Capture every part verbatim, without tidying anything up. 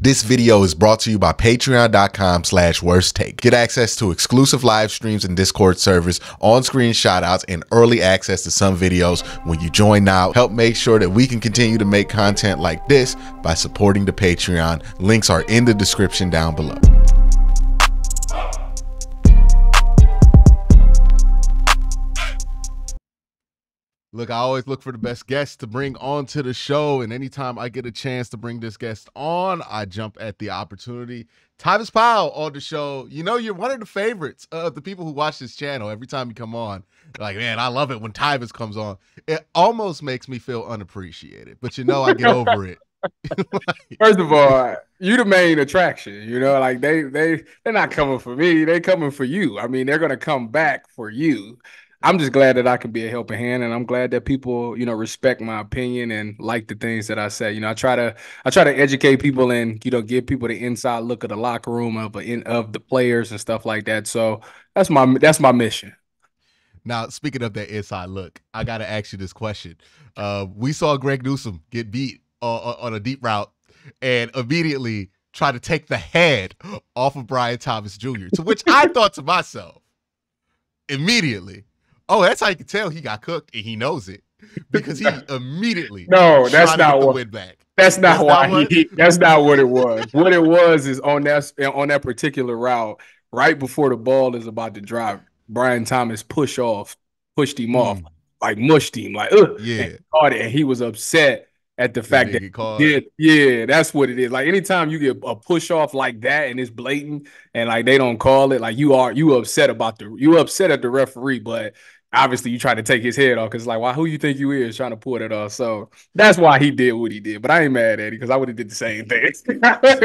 This video is brought to you by patreon.com slash worst take. Get access to exclusive live streams and Discord servers, on-screen shoutouts, and early access to some videos when you join now. Help make sure that we can continue to make content like this by supporting the Patreon. Links are in the description down below. Look, I always look for the best guests to bring on to the show, and anytime I get a chance to bring this guest on, I jump at the opportunity. Tyvis Powell on the show. You know, you're one of the favorites of the people who watch this channel. Every time you come on, like, man, I love it when Tyvis comes on. It almost makes me feel unappreciated, but you know, I get over it. Like, first of all, you the main attraction, you know, like they they they're not coming for me, they're coming for you. I mean, they're gonna come back for you. I'm just glad that I can be a helping hand, and I'm glad that people, you know, respect my opinion and like the things that I say. You know, I try to I try to educate people and, you know, give people the inside look of the locker room of in of the players and stuff like that. So that's my that's my mission. Now, speaking of that inside look, I got to ask you this question. Uh, we saw Greg Newsome get beat uh, on a deep route and immediately try to take the head off of Brian Thomas Junior To which I thought to myself immediately, oh, that's how you can tell he got cooked, and he knows it because he immediately no, that's not what went back. That's not why he. That's not what it was. What it was is on that on that particular route, right before the ball is about to drop, Brian Thomas push off, pushed him off, mm. like mushed him, like ugh, yeah, and he caught it, and he was upset at the fact that he did. Yeah, that's what it is. Like anytime you get a push off like that and it's blatant, and like they don't call it, like you are you upset about the you upset at the referee, but obviously you try to take his head off because like, why, who you think you is trying to pull that off? So that's why he did what he did. But I ain't mad at it because I would have did the same thing.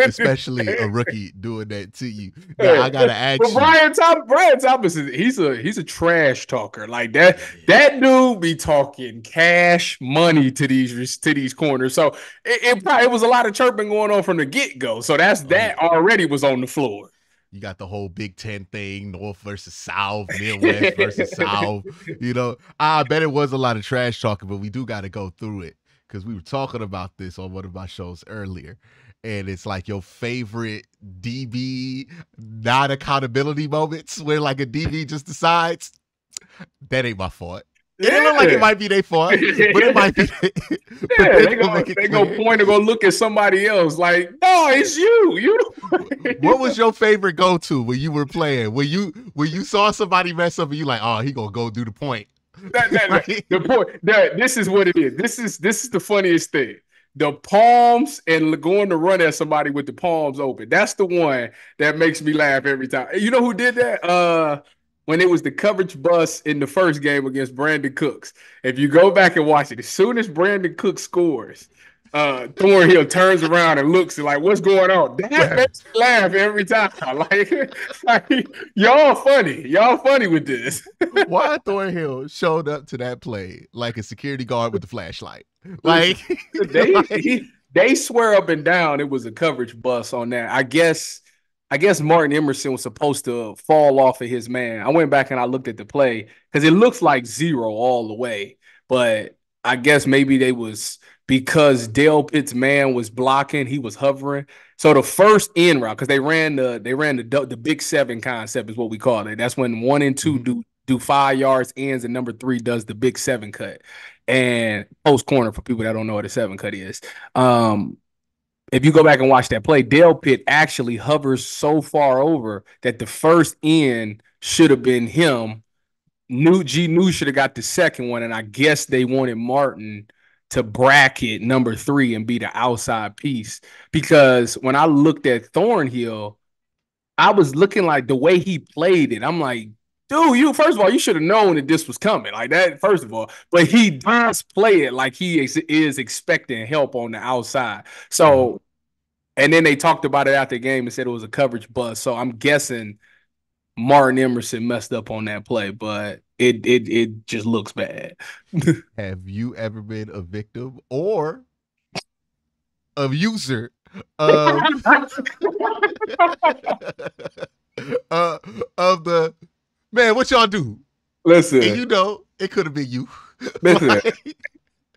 Especially a rookie doing that to you. Now, I gotta ask but you. Brian Thomas, Brian Thomas is he's a he's a trash talker. Like that, that dude be talking cash money to these to these corners. So it, it probably it was a lot of chirping going on from the get-go. So that's that already was on the floor. You got the whole Big Ten thing, North versus South, Midwest versus South. You know, I bet it was a lot of trash talking, but we do got to go through it because we were talking about this on one of my shows earlier. And it's like your favorite D B non-accountability moments where like a D B just decides, that ain't my fault. Yeah. It look like it might be their fault, but it might be. Yeah, they, they, go, they go point and go look at somebody else like, no, it's you. You. What was your favorite go-to when you were playing? When you when you saw somebody mess up and you like, oh, he gonna go do the point. That, that, like, the point. That, this is what it is. This is this is the funniest thing. The palms and going to run at somebody with the palms open. That's the one that makes me laugh every time. You know who did that? Uh. When it was the coverage bust in the first game against Brandon Cooks. If you go back and watch it, as soon as Brandon Cooks scores, uh, Thornhill turns around and looks and like, what's going on? That makes me laugh every time. Like, like y'all funny. Y'all funny with this. Why Thornhill showed up to that play like a security guard with a flashlight? Like, they, like they swear up and down it was a coverage bust on that. I guess... I guess Martin Emerson was supposed to fall off of his man. I went back and I looked at the play because it looks like zero all the way. But I guess maybe they was because Dale Pitt's man was blocking, he was hovering. So the first in route, because they ran the they ran the the big seven concept is what we call it. That's when one and two do do five yards ends and number three does the big seven cut. And post corner for people that don't know what a seven cut is. Um If you go back and watch that play, Dale Pitt actually hovers so far over that the first end should have been him. New G New should have got the second one, and I guess they wanted Martin to bracket number three and be the outside piece. Because when I looked at Thornhill, I was looking like the way he played it. I'm like, dude, you first of all, you should have known that this was coming like that. First of all, but he does play it like he is, is expecting help on the outside. So, and then they talked about it after the game and said it was a coverage bust. So I'm guessing Martin Emerson messed up on that play, but it it it just looks bad. Have you ever been a victim or a user of uh, of the? Man, what y'all do? Listen. And you know, it could have been you. Listen. like...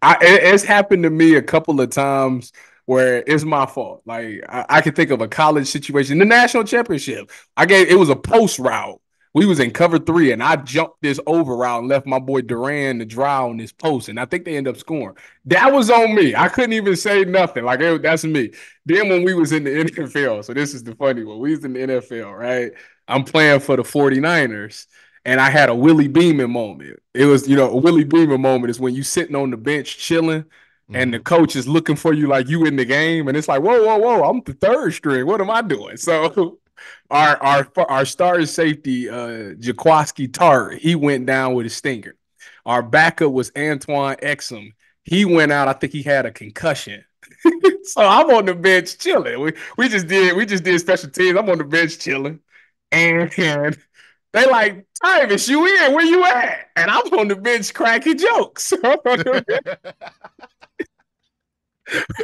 I, it, it's happened to me a couple of times where it's my fault. Like I, I can think of a college situation, the national championship. I gave it was a post route. We was in cover three, and I jumped this over route and left my boy Duran to dry on this post, and I think they end up scoring. That was on me. I couldn't even say nothing. Like, it, that's me. Then when we was in the N F L, so this is the funny one. We was in the N F L, right? I'm playing for the forty-niners, and I had a Willie Beeman moment. It was, you know, a Willie Beeman moment is when you sitting on the bench chilling, and the coach is looking for you like you in the game, and it's like, whoa, whoa, whoa, I'm the third string. What am I doing? So... Our our our star safety, uh, Jaquiski Tartt, he went down with a stinger. Our backup was Antoine Exum. He went out. I think he had a concussion. So I'm on the bench chilling. We we just did we just did special teams. I'm on the bench chilling, and, and they like, Tyvis, you in? Where you at? And I'm on the bench cracking jokes.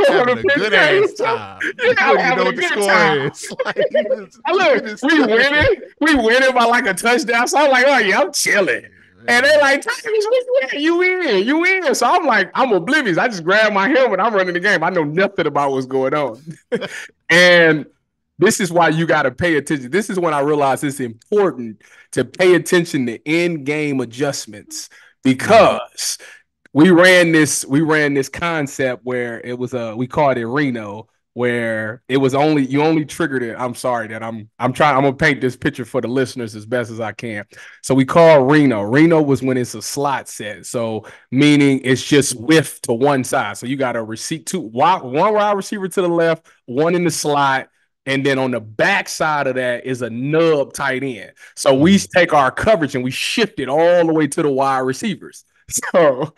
Having a good ass time. Yeah, I'm having a good time. Look, we winning. We winning by like a touchdown. So I'm like, oh yeah, I'm chilling. And they're like, you in, you in. So I'm like, I'm oblivious. I just grab my helmet. I'm running the game. I know nothing about what's going on. And this is why you got to pay attention. This is when I realized it's important to pay attention to in-game adjustments, because We ran this. We ran this concept where it was a. We called it Reno, where it was only you only triggered it. I'm sorry that I'm. I'm trying. I'm gonna paint this picture for the listeners as best as I can. So we call Reno. Reno was when it's a slot set. So meaning it's just whiff to one side. So you got a receipt two wide, one wide receiver to the left, one in the slot. And then on the back side of that is a nub tight end. So we take our coverage and we shift it all the way to the wide receivers. So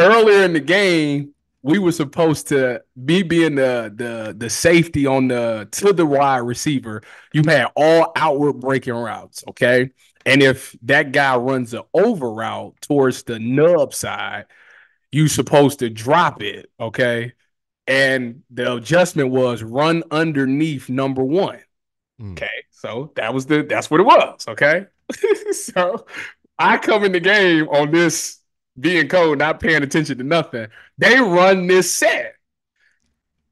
earlier in the game, we were supposed to be being the the the safety on the to the wide receiver. You had all outward breaking routes, okay? And if that guy runs an over route towards the nub side, you're supposed to drop it, okay? And the adjustment was run underneath number one. Mm. Okay. So that was the that's what it was. Okay. So I come in the game on this being cold, not paying attention to nothing. They run this set.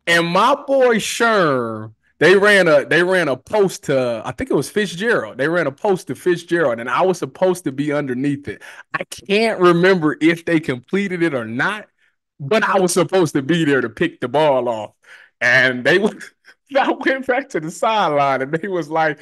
And my boy Sherm, they ran a they ran a post to, I think it was Fitzgerald. They ran a post to Fitzgerald, and I was supposed to be underneath it. I can't remember if they completed it or not. But I was supposed to be there to pick the ball off. And they went, I went back to the sideline, and they was like,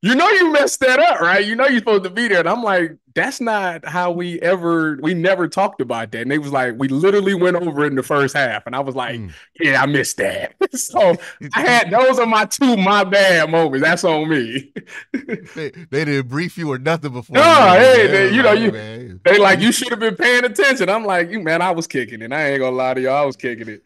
you know you messed that up, right? You know you're supposed to be there. And I'm like, that's not how we ever, we never talked about that. And they was like, we literally went over in the first half. And I was like, mm. yeah, I missed that. So I had, those are my two my bad moments. That's on me. they, they didn't brief you or nothing before. No, man. hey, they, you know, you, man. They like, you should have been paying attention. I'm like, you man, I was kicking it. I ain't gonna lie to y'all, I was kicking it.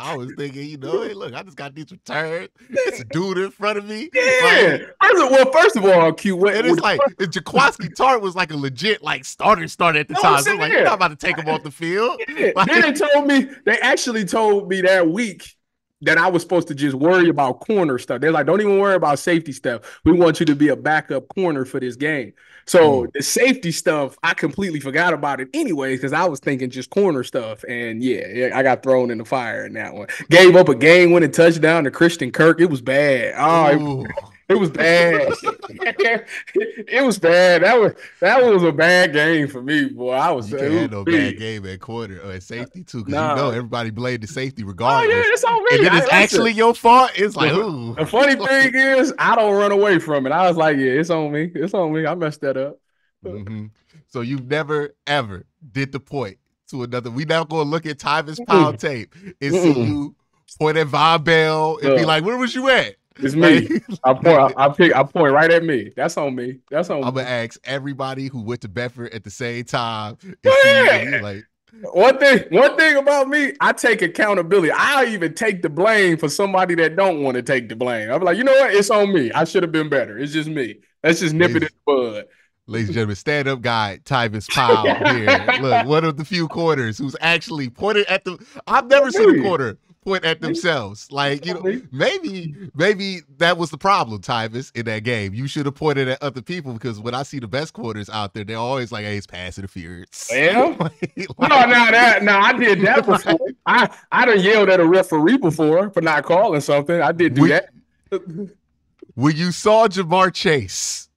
I was thinking, you know, hey, look, I just got these returns. It's a dude in front of me. Yeah. Like, well, first of all, Q. What, and it's like Jaquiski Tartt was like a legit like starter starter at the no, time. So I'm like, you're not about to take him off the field. Yeah. Like, then they told me they actually told me that week that I was supposed to just worry about corner stuff. They're like, don't even worry about safety stuff. We want you to be a backup corner for this game. So mm. the safety stuff, I completely forgot about it anyways, because I was thinking just corner stuff. And yeah, yeah, I got thrown in the fire in that one. Gave up a game-winning touchdown to Christian Kirk. It was bad. Oh, it, it was bad. It was bad. That was that was a bad game for me, boy. I was. You can't have no bad big. game at corner or at safety too, because nah. you know everybody blamed the safety regardless. Oh yeah, it's all me. And then it's I, actually your fault. It's like, ooh. The funny thing is, I don't run away from it. I was like, yeah, it's on me. It's on me. I messed that up. Mm-hmm. So you never ever did the point to another. We now going to look at Tyvis Powell mm-mm. tape and mm-mm. see you point at Von Bell and uh. be like, where was you at? It's me. I point. I, I pick. I point right at me. That's on me. That's on. I'm gonna ask everybody who went to Bedford at the same time. Yeah. Like one thing. One thing about me, I take accountability. I even take the blame for somebody that don't want to take the blame. I'm like, you know what? It's on me. I should have been better. It's just me. Let's just nip ladies, it in the bud. Ladies and gentlemen, stand up guy Tyvis Powell here. Look, one of the few corners who's actually pointed at the. I've never seen a corner point at themselves. Like, you know, maybe maybe that was the problem, Tyvis, in that game. You should have pointed at other people, because when I see the best quarters out there, they're always like, hey, it's pass interference. Well, like, no, like, no, that, no, I did that before. Like, I, I done yelled at a referee before for not calling something. I did do when, that. When you saw Jamar Chase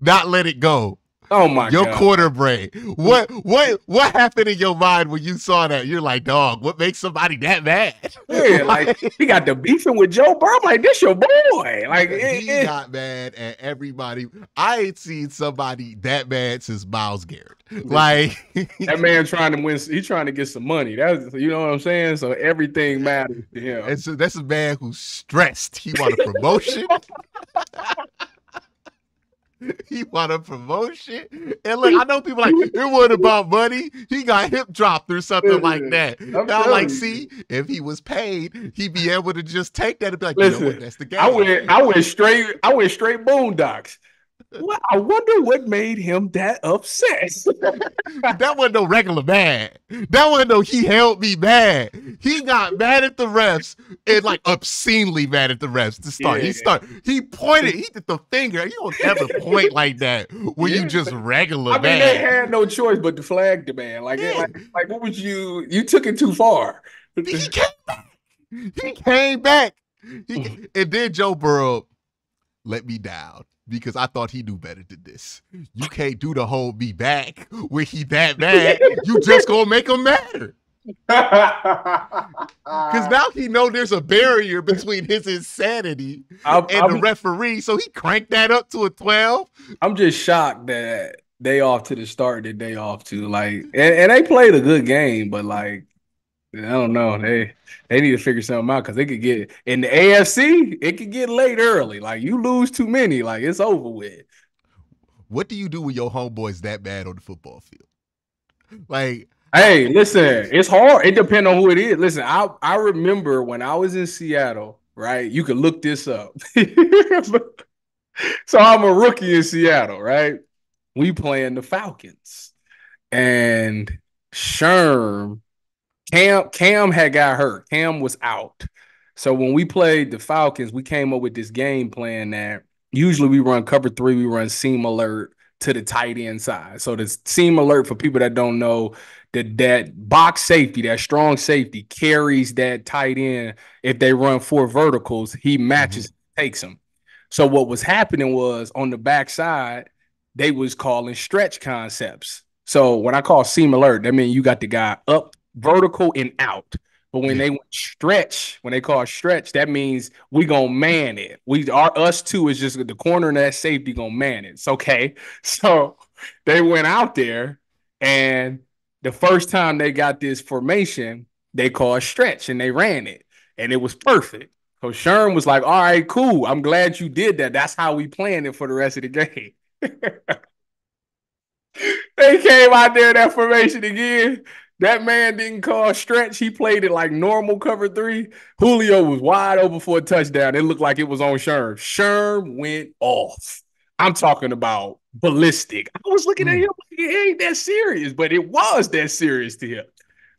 not let it go, oh my your God. Your quarter brain. What what what happened in your mind when you saw that? You're like, dog, what makes somebody that mad? Yeah, like, like he got the beefing with Joe Burrow. I'm like, this your boy. Like it, he it. got mad at everybody. I ain't seen somebody that mad since Miles Garrett. Like that man trying to win, he's trying to get some money. That's, you know what I'm saying? So everything matters to him. And so that's a man who's stressed. He want a promotion. He want a promotion. And look, I know people like, it wasn't about money. He got hip dropped or something like that. Now, like, see, if he was paid, he'd be able to just take that and be like, listen, you know what, that's the game. I went, I went straight, I went straight boondocks. Well, I wonder what made him that upset. That wasn't no regular mad. That wasn't no he held me mad. He got mad at the refs, and like obscenely mad at the refs to start. Yeah. He start. He pointed. He did the finger. You don't ever point like that when yeah. you just regular I mean, mad. They had no choice but to flag the man. Like, yeah. like, like what would you? You took it too far. He came back. He came back. He, and then Joe Burrow let me down. Because I thought he knew better than this. You can't do the whole be back when he that mad. You just gonna make him matter. Because now he know there's a barrier between his insanity I'm, and I'm, the referee. So he cranked that up to a twelve. I'm just shocked that they off to the start that they off to. Like, and, and they played a good game, but like, I don't know. They they need to figure something out, because they could get in the A F C. It could get late early. Like, you lose too many, like it's over with. What do you do when your homeboy's that bad on the football field? Like, hey, listen, it's hard. It depends on who it is. Listen, I I remember when I was in Seattle. Right, you could look this up. So I'm a rookie in Seattle. Right, we playing the Falcons, and Sherm. Cam, Cam had got hurt. Cam was out. So when we played the Falcons, we came up with this game plan that usually we run cover three, we run seam alert to the tight end side. So the seam alert, for people that don't know, that that box safety, that strong safety, carries that tight end. If they run four verticals, he matches, mm-hmm. takes them. So what was happening was on the backside, they was calling stretch concepts. So when I call seam alert, that means you got the guy up, vertical and out. But when yeah. they stretch, when they call stretch, that means we gonna man it. We are us two is just the corner and that safety gonna man it. It's okay. So they went out there, and the first time they got this formation, they called stretch and they ran it, and it was perfect. So Sherm was like, "All right, cool. I'm glad you did that. That's how we planned it for the rest of the game." They came out there in that formation again. That man didn't call stretch. He played it like normal cover three. Julio was wide open for a touchdown. It looked like it was on Sherm. Sherm went off. I'm talking about ballistic. I was looking at him like, it ain't that serious, but it was that serious to him.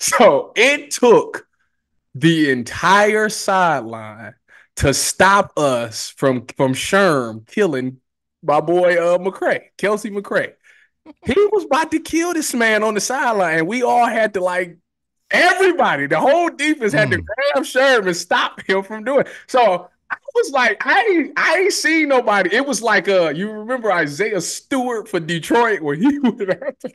So it took the entire sideline to stop us from, from Sherm killing my boy uh, McCray, Kelsey McCray. He was about to kill this man on the sideline, and we all had to, like, everybody, the whole defense had mm. to grab Sherm and stop him from doing it. So I was like, I ain't, I ain't seen nobody. It was like, uh, you remember Isaiah Stewart for Detroit, where he went after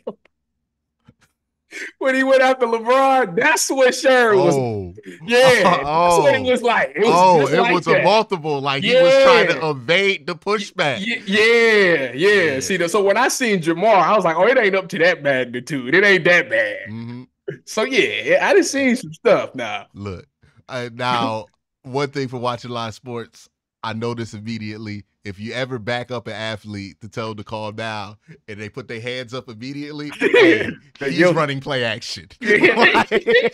when he went after LeBron? That's what Sherm oh. was. Yeah, oh. that's what it was like. It was oh, just it like was that. a multiple. Like yeah. he was trying to evade the pushback. Yeah, yeah. yeah. yeah. See, so when I seen Jamar, I was like, oh, it ain't up to that magnitude. It ain't that bad. Mm-hmm. So yeah, I done seen some stuff now. Look, uh, now one thing for watching live sports, I noticed immediately. If you ever back up an athlete to tell them to calm down and they put their hands up immediately, hey, he's running play action. Like,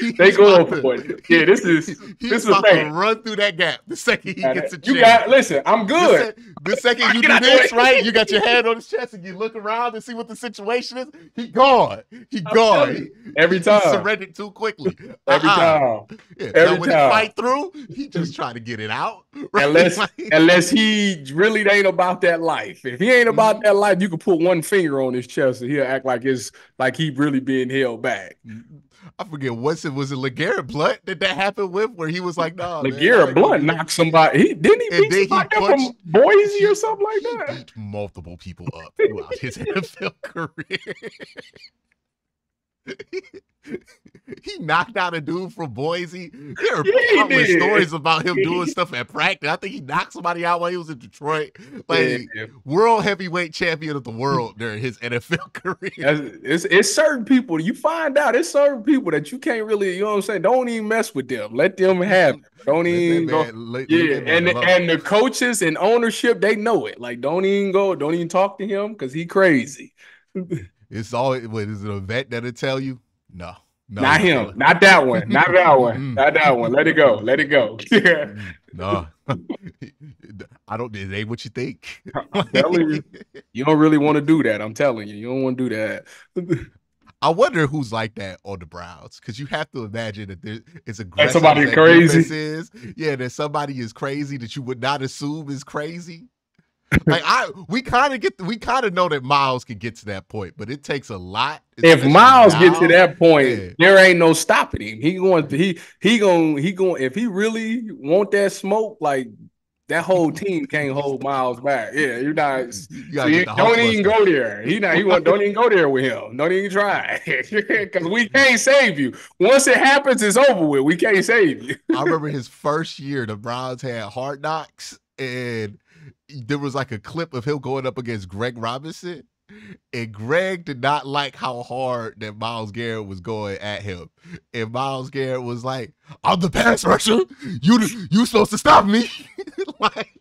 he, they go overboard. To, yeah, this is he, this is a fact. Run through that gap the second he gets a chance. You got, listen, I'm good. The, sec, the second you do this, right, you got your hand on his chest and you look around and see what the situation is. He gone. He gone. Every time. He surrendered too quickly. Every uh-uh. time. Yeah. Every now, when time. He fight through, he just try to get it out. Right? Unless like, unless he really ain't about that life. If he ain't about mm-hmm. that life, you can put one finger on his chest and he'll act like it's like he really being held back. Mm-hmm. I forget what's it was it LeGarrette Blount that that happened with where he was like, no, nah, LeGarrette like, Blount knocked somebody. He didn't he beat somebody he punched, from Boise or something like that. He beat multiple people up throughout his N F L career. He knocked out a dude from Boise. There are yeah, countless stories about him doing stuff at practice. I think he knocked somebody out while he was in Detroit. Like yeah. world heavyweight champion of the world during his N F L career. It's, it's certain people you find out. It's certain people that you can't really. You know what I'm saying? Don't even mess with them. Let them have it. Don't let even. Go. Man, let, yeah, let and and the coaches and ownership they know it. Like don't even go. Don't even talk to him because he crazy. It's all. What is it? A vet that'll tell you? No. No, not him. No. Not that one. Not that one. Not that one. Let it go. Let it go. Yeah. No. I don't. It ain't what you think. I'm telling you. You don't really want to do that. I'm telling you. You don't want to do that. I wonder who's like that on the Browns, because you have to imagine that there is a like somebody that crazy. Is. Yeah, that somebody is crazy that you would not assume is crazy. Like I, we kind of get, we kind of know that Miles can get to that point, but it takes a lot. If Miles gets to that point, yeah. there ain't no stopping him. He going, he he going, he going. If he really want that smoke, like that whole team can't hold Miles back. Yeah, you're not. You so you, don't even go there. He not. He want, don't even go there with him. Don't even try because we can't save you. Once it happens, it's over with. We can't save you. I remember his first year. The Browns had Hard Knocks and. There was like a clip of him going up against Greg Robinson, and Greg did not like how hard that Miles Garrett was going at him. And Miles Garrett was like, "I'm the pass rusher. You you supposed to stop me." Like,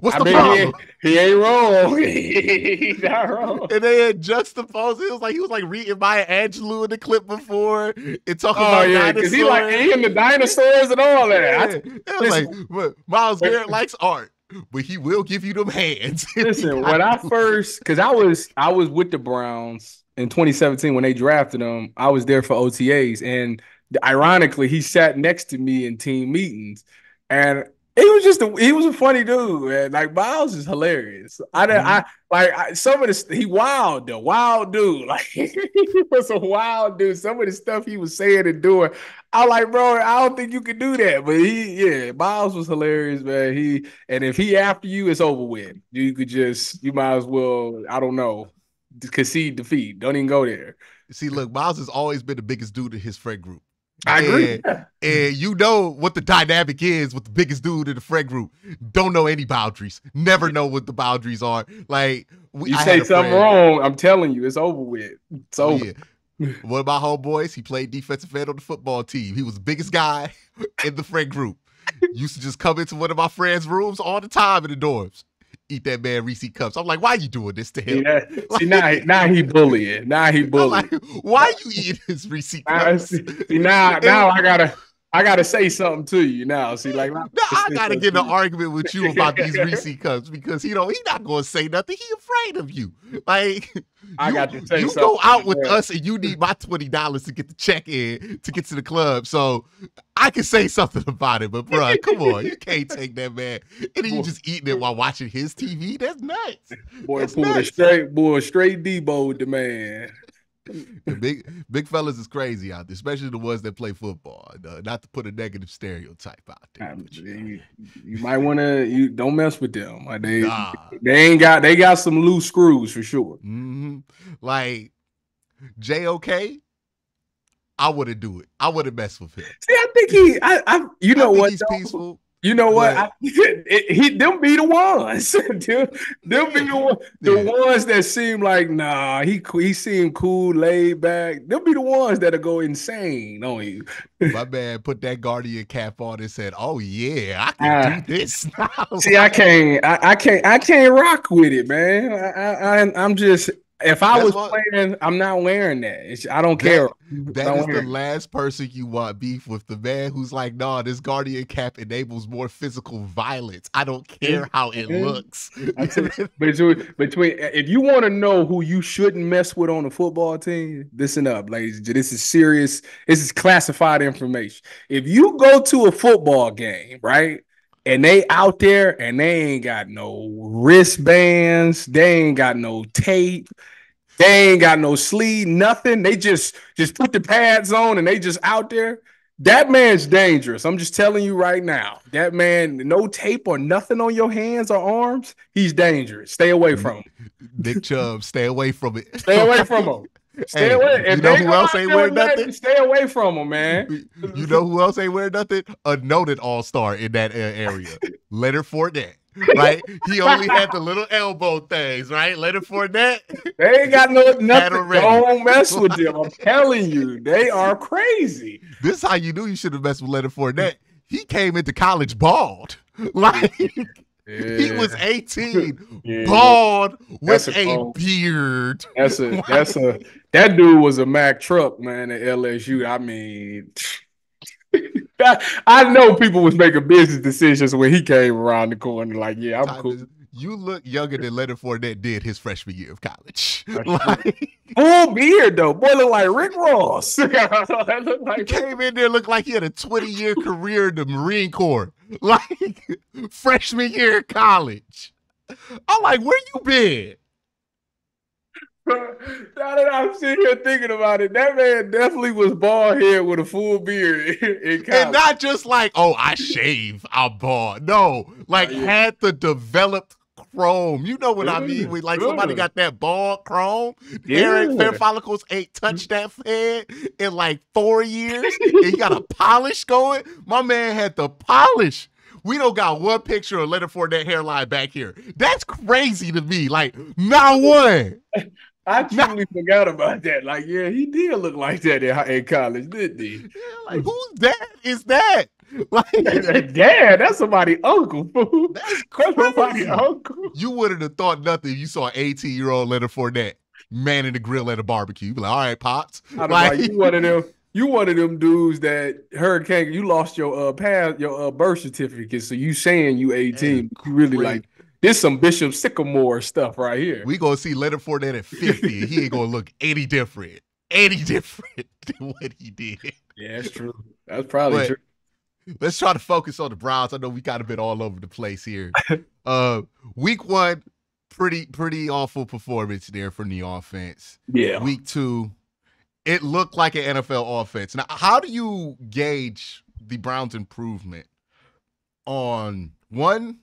what's I the mean, problem? He, he ain't wrong. He's not wrong. And they had juxtaposed. It was like he was like reading Maya Angelou in the clip before and talking oh, about yeah, dinosaurs. He like he and the dinosaurs and all that. Yeah. I, it was like, but Miles Garrett likes art. But he will give you them hands. Listen, when I first, because I was I was with the Browns in twenty seventeen when they drafted him. I was there for O T As, and ironically, he sat next to me in team meetings. And he was just a, he was a funny dude, man. Like Miles is hilarious. I mm-hmm. I like I, some of the he wild the wild dude. Like he was a wild dude. Some of the stuff he was saying and doing, I like, bro, I don't think you can do that. But he, yeah, Miles was hilarious, man. He and if he after you, it's over with. You could just, you might as well, I don't know, concede defeat. Don't even go there. See, look, Miles has always been the biggest dude in his friend group. I agree. And, yeah. and you know what the dynamic is with the biggest dude in the friend group. Don't know any boundaries. Never know what the boundaries are. Like we, you I say something wrong, I'm telling you, it's over with. It's over. Yeah. One of my homeboys, he played defensive end on the football team. He was the biggest guy in the friend group. Used to just come into one of my friends' rooms all the time in the dorms. Eat that man Reese's cups. I'm like, why are you doing this to him? Yeah. Like, see, now, now he bullying. Now he bullying. Like, why you eating his Reese's cups? See, now, now I gotta, I gotta say something to you now. See, like now I gotta get an argument with you about these Reese's cups because you know he's not gonna say nothing. He afraid of you. Like I you, got to say you something. Go out with yeah. us and you need my twenty dollars to get the check in to get to the club. So I can say something about it, but bro, come on, you can't take that man. And then you just eating it while watching his T V. That's nuts. Boy, That's pulled nuts. a straight boy, straight Debo with the man. The big big fellas is crazy out there, especially the ones that play football. Uh, not to put a negative stereotype out there. I mean, you, you might want to you don't mess with them. Like they nah. they ain't got they got some loose screws for sure. Mm-hmm. Like J O K. I wouldn't do it. I wouldn't mess with him. See, I think he, I, I you know I think what, he's peaceful. You know what? I, it, he, them be the ones. them, them be the, one, the yeah. ones that seem like nah. He he seemed cool, laid back. Them be the ones that'll go insane on you. My man put that Guardian cap on and said, "Oh yeah, I can uh, do this." Now. See, I can't. I, I can't. I can't rock with it, man. I, I I'm just. If I That's was playing, I'm not wearing that. It's, I don't that, care. That don't is the it. last person you want beef with. The man who's like, nah, this Guardian cap enables more physical violence. I don't care how it looks. between, between, if you want to know who you shouldn't mess with on the football team, listen up, ladies. This is serious. This is classified information. If you go to a football game, right? And they out there and they ain't got no wristbands. They ain't got no tape. They ain't got no sleeve, nothing. They just, just put the pads on and they just out there. That man's dangerous. I'm just telling you right now. That man, no tape or nothing on your hands or arms, he's dangerous. Stay away from him. Nick Chubb, stay away from it. Stay away from him. Stay hey, away. If you know who else ain't wearing nothing? nothing? Stay away from him, man. You know who else ain't wearing nothing? A noted all-star in that area, Leonard Fournette. Right? He only had the little elbow things, right? Leonard Fournette. They ain't got no nothing. Don't mess with them. I'm telling you, they are crazy. This is how you knew you should have messed with Leonard Fournette. He came into college bald, like. Yeah. He was eighteen, yeah. bald that's with a, a beard. That's a that's a that dude was a Mack truck, man, at L S U. I mean, I know people was making business decisions when he came around the corner. Like, yeah, I'm Tyvis, cool. You look younger than Leonard Fournette did his freshman year of college. Like, full beard though, boy, look like Rick Ross. That looked like came in there, looked like he had a twenty year career in the Marine Corps. Like freshman year of college. I'm like, where you been? Now that I'm sitting here thinking about it, that man definitely was bald head with a full beard. In college. And not just like, oh, I shave, I'm bald. No, like yeah. had the developed chrome. You know what I mean? When like somebody got that bald chrome. Yeah. Derek Fair Follicles ain't touched that head in like four years. And you got a polish going. My man had the polish. We don't got one picture of Leonard Fournette hairline back here. That's crazy to me. Like, not one. I truly not... forgot about that. Like, yeah, he did look like that in, in college, didn't he? Yeah, like, who's that? Is that? Like, yeah, that's somebody's uncle, fool. That's somebody's uncle. You wouldn't have thought nothing if you saw an eighteen year old Leonard Fournette manning the grill at a barbecue. You'd be like, all right, Pops. Like, like, you one of them. You one of them dudes that hurricane. You lost your uh past your uh, birth certificate, so you saying you eighteen. You really like. There's some Bishop Sycamore stuff right here. We gonna see Leonard Fournette at fifty. He ain't gonna look any different, any different than what he did. Yeah, that's true. That's probably but true. Let's try to focus on the Browns. I know we got a bit all over the place here. uh, week one, pretty pretty awful performance there from the offense. Yeah. Week two, it looked like an N F L offense. Now, how do you gauge the Browns' improvement on one?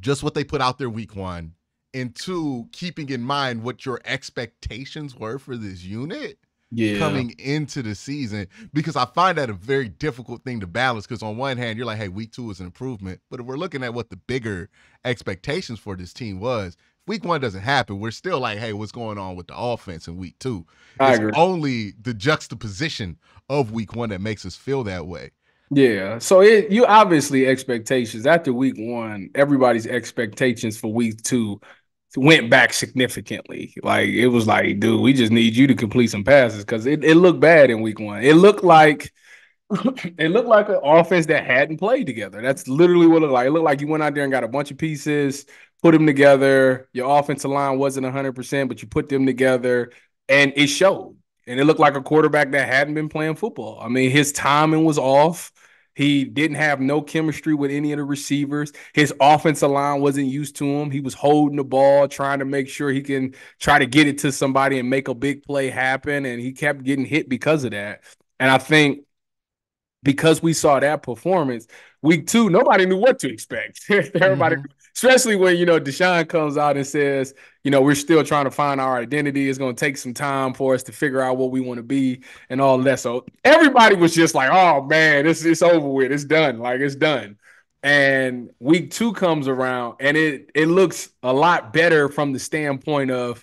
Just what they put out there week one, and two, keeping in mind what your expectations were for this unit yeah. coming into the season, because I find that a very difficult thing to balance, because on one hand, you're like, hey, week two is an improvement, but if we're looking at what the bigger expectations for this team was, if week one doesn't happen, we're still like, hey, what's going on with the offense in week two? I it's agree. Only the juxtaposition of week one that makes us feel that way. Yeah, so it, you obviously expectations after week one, everybody's expectations for week two went back significantly. Like it was like, dude, we just need you to complete some passes because it, it looked bad in week one. It looked like it looked like an offense that hadn't played together. That's literally what it looked like. It looked like you went out there and got a bunch of pieces, put them together. Your offensive line wasn't one hundred percent, but you put them together and it showed. And it looked like a quarterback that hadn't been playing football. I mean, his timing was off. He didn't have no chemistry with any of the receivers. His offensive line wasn't used to him. He was holding the ball, trying to make sure he can try to get it to somebody and make a big play happen. And he kept getting hit because of that. And I think because we saw that performance, week two, nobody knew what to expect. Everybody, mm-hmm. especially when, you know, Deshaun comes out and says, you know, we're still trying to find our identity. It's going to take some time for us to figure out what we want to be and all that. So everybody was just like, oh, man, it's, it's over with. It's done. Like, it's done. And week two comes around, and it it looks a lot better from the standpoint of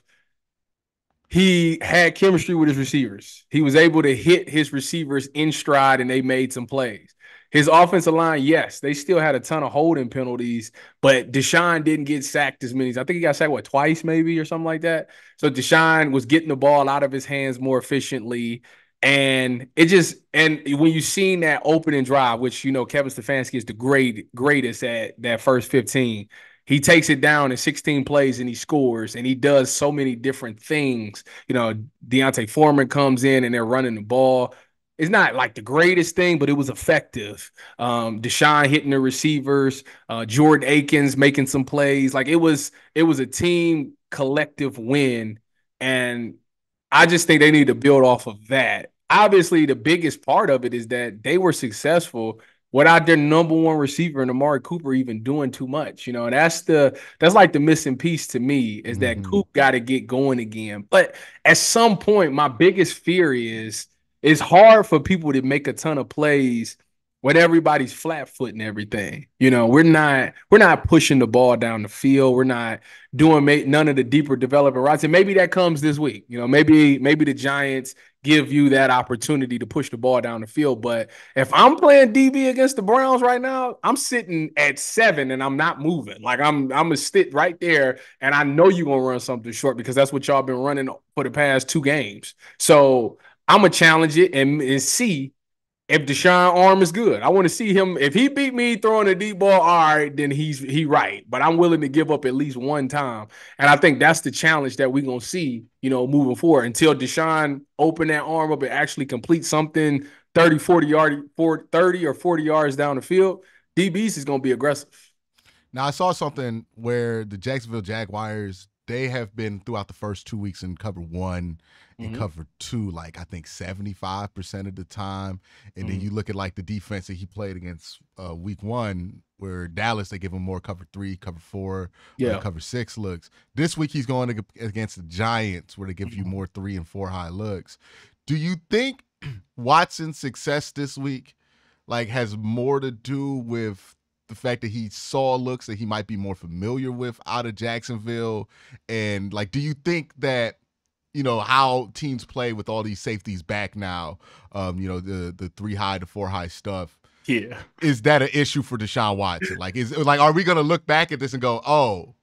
he had chemistry with his receivers. He was able to hit his receivers in stride, and they made some plays. His offensive line, yes, they still had a ton of holding penalties, but Deshaun didn't get sacked as many. I think he got sacked, what, twice maybe or something like that? So Deshaun was getting the ball out of his hands more efficiently. And it just – and when you've seen that opening drive, which, you know, Kevin Stefanski is the great greatest at that first fifteen, he takes it down in sixteen plays and he scores, and he does so many different things. You know, Deontay Foreman comes in and they're running the ball. It's not like the greatest thing, but it was effective. Um, Deshaun hitting the receivers, uh, Jordan Akins making some plays. Like, it was it was a team collective win, and I just think they need to build off of that. Obviously, the biggest part of it is that they were successful without their number one receiver and Amari Cooper even doing too much. You know, and that's the that's like the missing piece to me is that mm-hmm. Coop got to get going again. But at some point, my biggest fear is, it's hard for people to make a ton of plays when everybody's flat-footing everything. You know, we're not we're not pushing the ball down the field. We're not doing ma- none of the deeper development routes. And maybe that comes this week. You know, maybe maybe the Giants give you that opportunity to push the ball down the field. But if I'm playing D B against the Browns right now, I'm sitting at seven and I'm not moving. Like, I'm I'm going to sit right there, and I know you're going to run something short because that's what y'all been running for the past two games. So – I'm going to challenge it and, and see if Deshaun's arm is good. I want to see him. If he beat me throwing a deep ball, all right, then he's he right. But I'm willing to give up at least one time. And I think that's the challenge that we're going to see, you know, moving forward until Deshaun open that arm up and actually complete something thirty, forty, yard, forty, thirty or forty yards down the field. D B's is going to be aggressive. Now, I saw something where the Jacksonville Jaguars, they have been throughout the first two weeks in cover one and mm-hmm. cover two, like I think seventy-five percent of the time. And mm-hmm. then you look at like the defense that he played against uh, week one, where Dallas, they give him more cover three, cover four, yeah. cover six looks. This week he's going against the Giants, where they give mm-hmm. you more three and four high looks. Do you think Watson's success this week like has more to do with the fact that he saw looks that he might be more familiar with out of Jacksonville? And like, do you think that, you know, how teams play with all these safeties back now, um, you know, the the three high to four high stuff, yeah, is that an issue for Deshaun Watson? Like, is like, are we gonna look back at this and go, oh,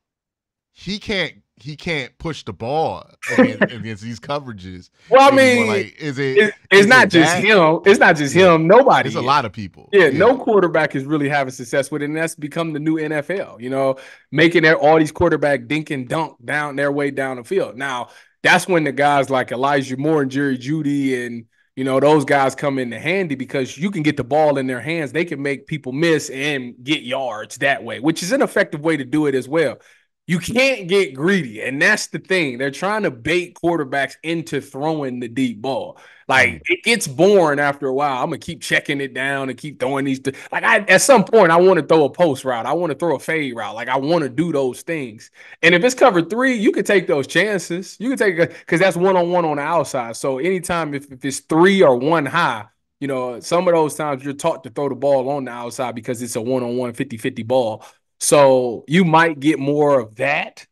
he can't he can't push the ball against, against these coverages? Well, I mean, like, is it? It's, it's is not it just that? him. It's not just yeah. him. Nobody. It's a lot of people. Yeah, yeah, no quarterback is really having success with it, and that's become the new N F L. You know, making their, all these quarterback dink and dunk down their way down the field. Now, that's when the guys like Elijah Moore and Jerry Jeudy and, you know, those guys come in handy because you can get the ball in their hands. They can make people miss and get yards that way, which is an effective way to do it as well. You can't get greedy, and that's the thing. They're trying to bait quarterbacks into throwing the deep ball. Like, it gets boring after a while. I'm going to keep checking it down and keep throwing these th- – like, I, at some point, I want to throw a post route. I want to throw a fade route. Like, I want to do those things. And if it's cover three, you can take those chances. You can take – because that's one-on-one on the outside. So anytime if, if it's three or one high, you know, some of those times you're taught to throw the ball on the outside because it's a one-on-one fifty-fifty ball. So you might get more of that,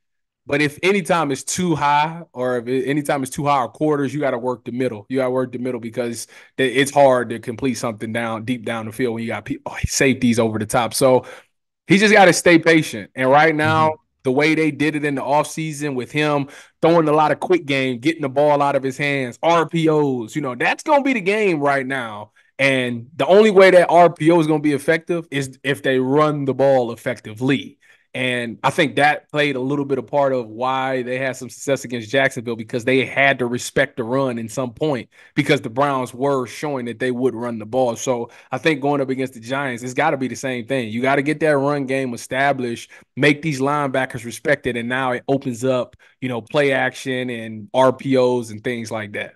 but if anytime it's too high or if anytime it's too high or quarters, you got to work the middle. You got to work the middle because it's hard to complete something down deep down the field when you got people, oh, safeties over the top. So he just got to stay patient. And right now, mm-hmm. the way they did it in the offseason with him throwing a lot of quick game, getting the ball out of his hands, R P Os, you know, that's going to be the game right now. And the only way that R P O is going to be effective is if they run the ball effectively. And I think that played a little bit of part of why they had some success against Jacksonville, because they had to respect the run in some point because the Browns were showing that they would run the ball. So I think going up against the Giants, it's got to be the same thing. You got to get that run game established, make these linebackers respected, and now it opens up, you know, play action and R P Os and things like that.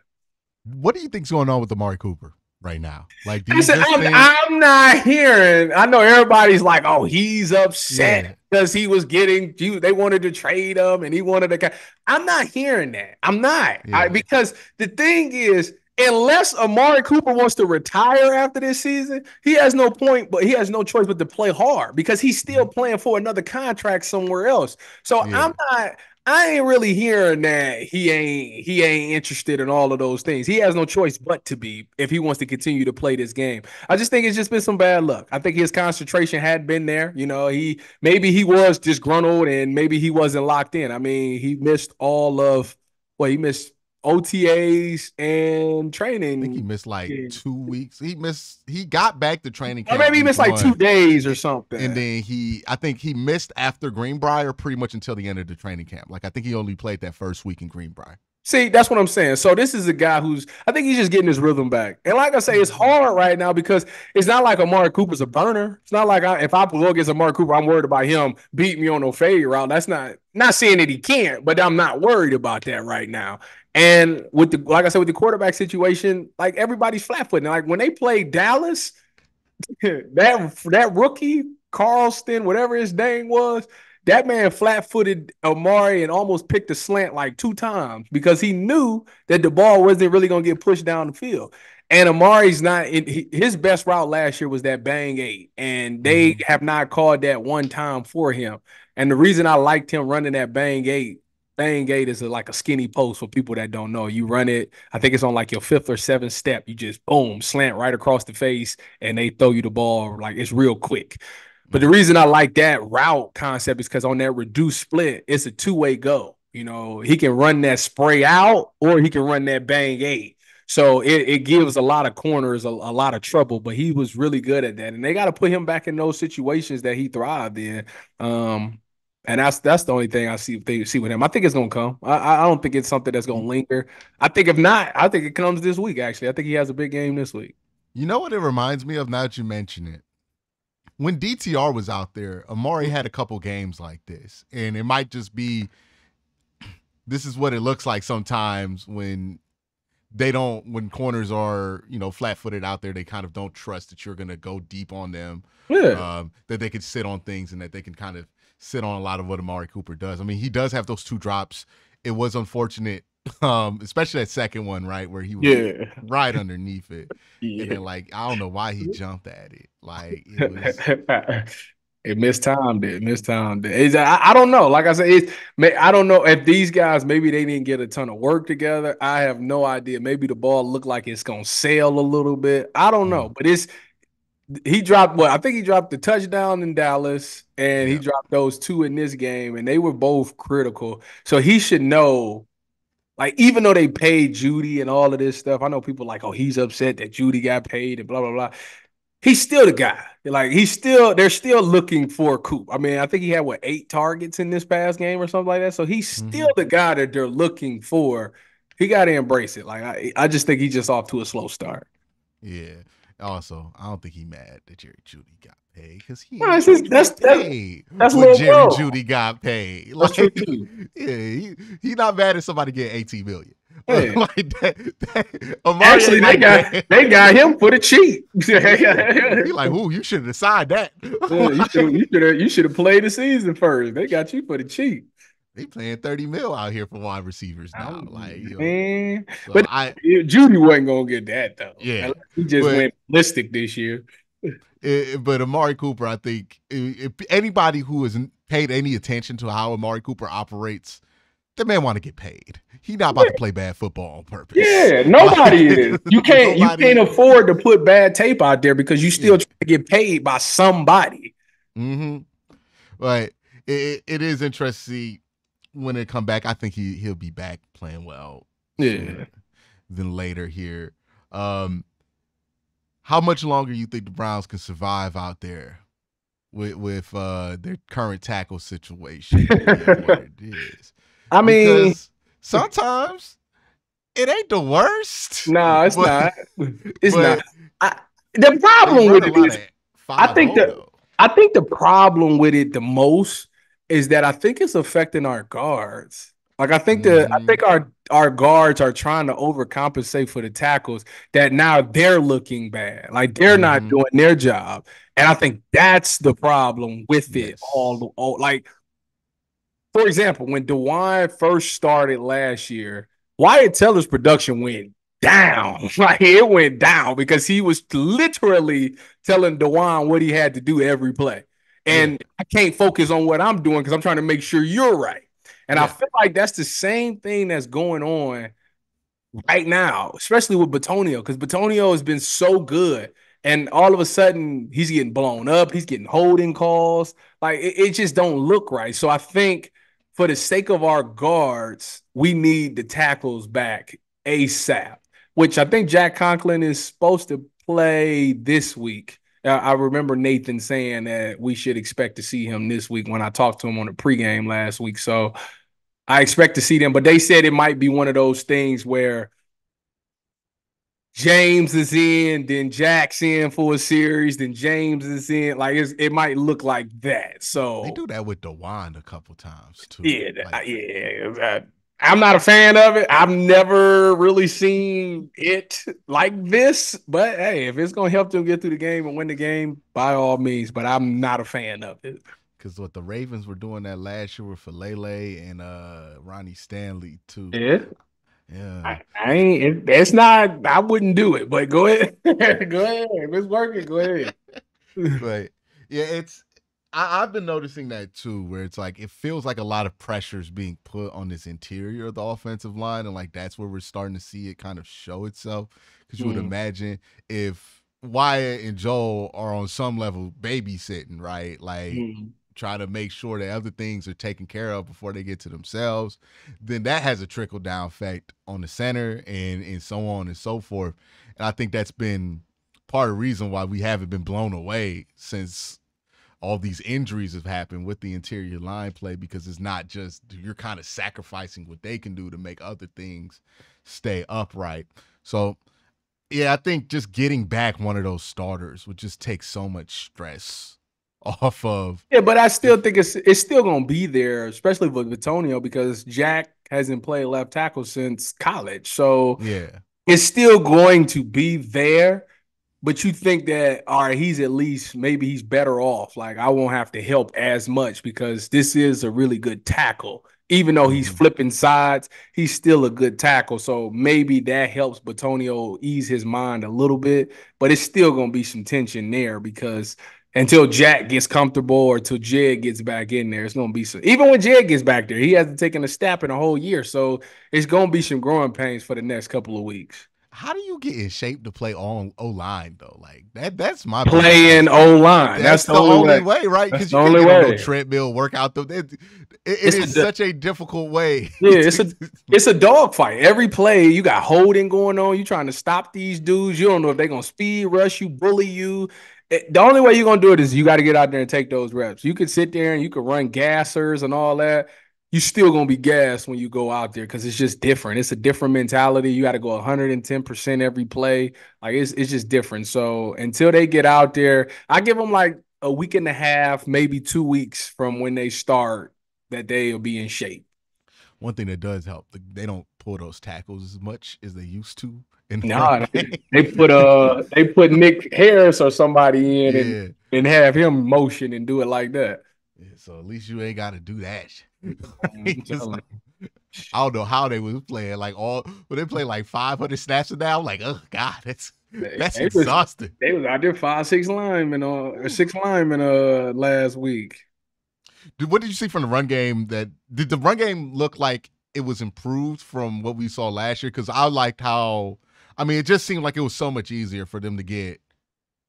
What do you think's going on with Amari Cooper right now? Like, do you Listen, I'm, think... I'm not hearing. I know everybody's like, oh, he's upset because yeah. he was getting, they wanted to trade him and he wanted to. I'm not hearing that. I'm not. Yeah. I, because the thing is, unless Amari Cooper wants to retire after this season, he has no point, but he has no choice but to play hard because he's still playing for another contract somewhere else. So yeah. I'm not, I ain't really hearing that he ain't he ain't interested in all of those things. He has no choice but to be if he wants to continue to play this game. I just think it's just been some bad luck. I think his concentration had been there. You know, he maybe he was disgruntled and maybe he wasn't locked in. I mean, he missed all of well, he missed O T As and training. I think he missed like yeah. two weeks. He missed. He got back to training camp. Or maybe he missed like two days or something. And then he, I think he missed after Greenbrier pretty much until the end of the training camp. Like I think he only played that first week in Greenbrier. See, that's what I'm saying. So this is a guy who's, I think he's just getting his rhythm back. And like I say, it's hard right now because it's not like Amari Cooper's a burner. It's not like I, if I go against Amari Cooper, I'm worried about him beating me on no fade route. That's not not saying that he can't, but I'm not worried about that right now. And with the like I said, with the quarterback situation, like everybody's flat-footed. Like when they played Dallas, that that rookie Carlston, whatever his name was, that man flat-footed Amari and almost picked a slant like two times because he knew that the ball wasn't really going to get pushed down the field. And Amari's not – his best route last year was that bang eight, and they have not called that one time for him. And the reason I liked him running that bang eight, bang eight is a, like a skinny post for people that don't know. You run it, I think it's on like your fifth or seventh step. You just, boom, slant right across the face, and they throw you the ball. Like it's real quick. But the reason I like that route concept is because on that reduced split, it's a two-way go. You know, he can run that spray out or he can run that bang eight. So it, it gives a lot of corners, a, a lot of trouble, but he was really good at that. And they got to put him back in those situations that he thrived in. Um, and that's that's the only thing I see they see with him. I think it's going to come. I, I don't think it's something that's going to linger. I think if not, I think it comes this week, actually. I think he has a big game this week. You know what it reminds me of now that you mention it? When D T R was out there, Amari had a couple games like this, and it might just be this is what it looks like sometimes when they don't, when corners are, you know, flat-footed out there, they kind of don't trust that you're going to go deep on them, yeah. um, that they can sit on things and that they can kind of sit on a lot of what Amari Cooper does. I mean, he does have those two drops. It was unfortunate, um, especially that second one, right, where he was yeah. right underneath it. Yeah. And then, like, I don't know why he jumped at it. Like it, was... it mistimed it, mistimed it. I, I don't know. Like I said, it's, I don't know if these guys maybe they didn't get a ton of work together. I have no idea. Maybe the ball looked like it's gonna sail a little bit. I don't know. But it's he dropped what I think he dropped the touchdown in Dallas, and yeah. he dropped those two in this game, and they were both critical. So he should know. Like, even though they paid Jeudy and all of this stuff, I know people like, oh, he's upset that Jeudy got paid and blah blah blah. He's still the guy. Like, he's still, they're still looking for Coop. I mean, I think he had, what, eight targets in this past game or something like that. So he's still mm-hmm. the guy that they're looking for. He got to embrace it. Like, I, I just think he's just off to a slow start. Yeah. Also, I don't think he's mad that Jerry Jeudy got paid because he. No, just, that's paid that's, that's when Jerry bro. Jeudy got paid. Like, that's yeah, he, he not mad at somebody getting eighteen million. Yeah. Like that, that, actually, they got that. they got him for the cheap. He like, ooh, you should have decided that. Yeah, you should have played the season first. They got you for the cheap. They playing thirty mil out here for wide receivers now. Oh, like, you know, so but I, Jeudy wasn't gonna get that though. Yeah, he just but, went ballistic this year. It, but Amari Cooper, I think, if anybody who hasn't paid any attention to how Amari Cooper operates. That man want to get paid. He not about yeah. to play bad football on purpose. Yeah, nobody is. You can't you can't is. afford to put bad tape out there because you still yeah. try to get paid by somebody. Mm-hmm. But it, it is interesting to see when it come back. I think he he'll be back playing well. Yeah. Then later here. Um, how much longer you think the Browns can survive out there with with uh, their current tackle situation? And what it is. I mean, because sometimes it ain't the worst. No, nah, it's but, not. It's not. I, the problem with it is, I think the I think the problem with it the most is that I think it's affecting our guards. Like I think the mm. I think our our guards are trying to overcompensate for the tackles that now they're looking bad. Like they're mm. not doing their job, and I think that's the problem with it. Yes. All the all, like. For example, when Duran first started last year, Wyatt Teller's production went down. Like it went down because he was literally telling Duran what he had to do every play. And yeah. I can't focus on what I'm doing because I'm trying to make sure you're right. And yeah. I feel like that's the same thing that's going on right now, especially with Bitonio, because Bitonio has been so good. And all of a sudden, he's getting blown up. He's getting holding calls. Like, it, it just don't look right. So I think for the sake of our guards, we need the tackles back ASAP, which I think Jack Conklin is supposed to play this week. Uh, I remember Nathan saying that we should expect to see him this week when I talked to him on the pregame last week. So I expect to see them. But they said it might be one of those things where James is in, then Jack's in for a series, then James is in. Like, it's, it might look like that. So they do that with DeJuan a couple times too. Yeah, like, yeah. I'm not a fan of it. I've never really seen it like this. But hey, if it's gonna help them get through the game and win the game, by all means. But I'm not a fan of it. Because what the Ravens were doing that last year with Lele and uh, Ronnie Stanley too. Yeah. Yeah, I, I ain't. It's not. I wouldn't do it. But go ahead, go ahead. If it's working, go ahead. Right. Yeah, it's. I, I've been noticing that too, where it's like it feels like a lot of pressure is being put on this interior of the offensive line, and like that's where we're starting to see it kind of show itself. Because you mm. would imagine if Wyatt and Joel are on some level babysitting, right? Like. Mm. Try to make sure that other things are taken care of before they get to themselves, then that has a trickle-down effect on the center and, and so on and so forth. And I think that's been part of the reason why we haven't been blown away since all these injuries have happened with the interior line play, because it's not just you're kind of sacrificing what they can do to make other things stay upright. So, yeah, I think just getting back one of those starters would just take so much stress off of. Yeah, but I still think it's it's still gonna be there, especially with Bitonio, because Jack hasn't played left tackle since college. So yeah, it's still going to be there. But you think that, all right, he's at least maybe he's better off. Like, I won't have to help as much because this is a really good tackle. Even though he's mm-hmm. flipping sides, he's still a good tackle. So maybe that helps Bitonio ease his mind a little bit. But it's still gonna be some tension there, because until Jack gets comfortable or till Jed gets back in there, it's going to be some. Even when Jed gets back there, he hasn't taken a snap in a whole year. So it's going to be some growing pains for the next couple of weeks. How do you get in shape to play on O-line, though? Like, that that's my playing O-line. That's, that's the only, only way, way right? Because you can't get on no treadmill, workout. It, it, it is a, such a difficult way. Yeah, it's a it's a dogfight. Every play, you got holding going on. You're trying to stop these dudes. You don't know if they're going to speed rush you, bully you. The only way you're going to do it is you got to get out there and take those reps. You can sit there and you can run gassers and all that. You're still going to be gassed when you go out there because it's just different. It's a different mentality. You got to go one hundred ten percent every play. Like, it's, it's just different. So until they get out there, I give them like a week and a half, maybe two weeks from when they start, that they'll be in shape. One thing that does help, they don't pull those tackles as much as they used to. Nah, they, they put uh they put Nick Harris or somebody in, yeah, and, and have him motion and do it like that. Yeah, so at least you ain't got to do that. Like, I don't know how they was playing. Like all, well, they play like five hundred snaps a day. I'm like, oh god, that's that's they exhausting. Was, they was out there five six linemen or uh, six linemen uh last week. Dude, what did you see from the run game? That did the run game look like it was improved from what we saw last year? Because I liked how. I mean, it just seemed like it was so much easier for them to get